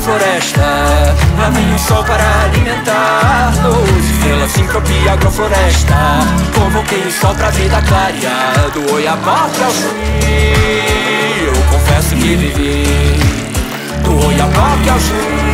agrofloresta, a mim o sol para alimentar. Luz, estrela, sincropia e agrofloresta, convoquei o sol pra vida clarear. Do Oiapoque ao Chuí, eu confesso que vivi. Do Oiapoque ao Chuí.